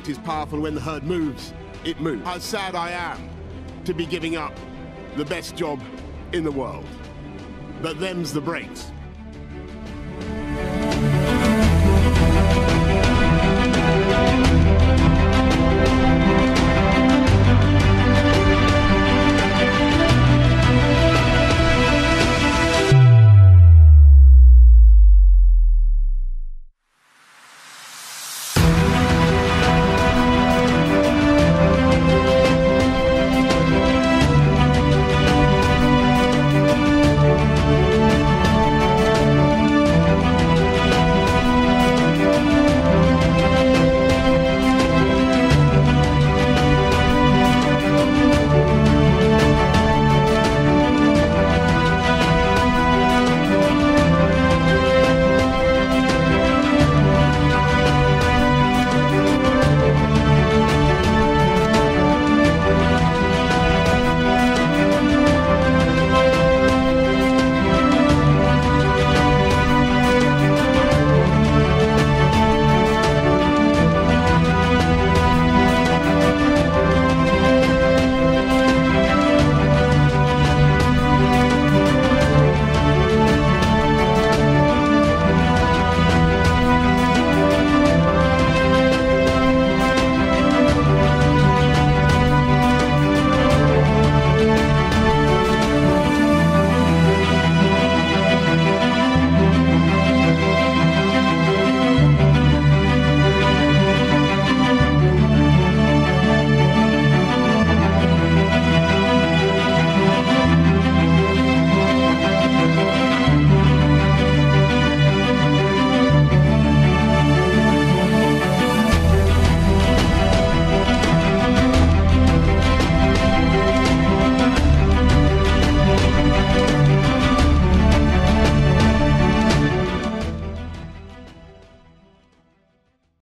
instinct is powerful. When the herd moves, it moves. How sad I am to be giving up the best job in the world. But them's the breaks.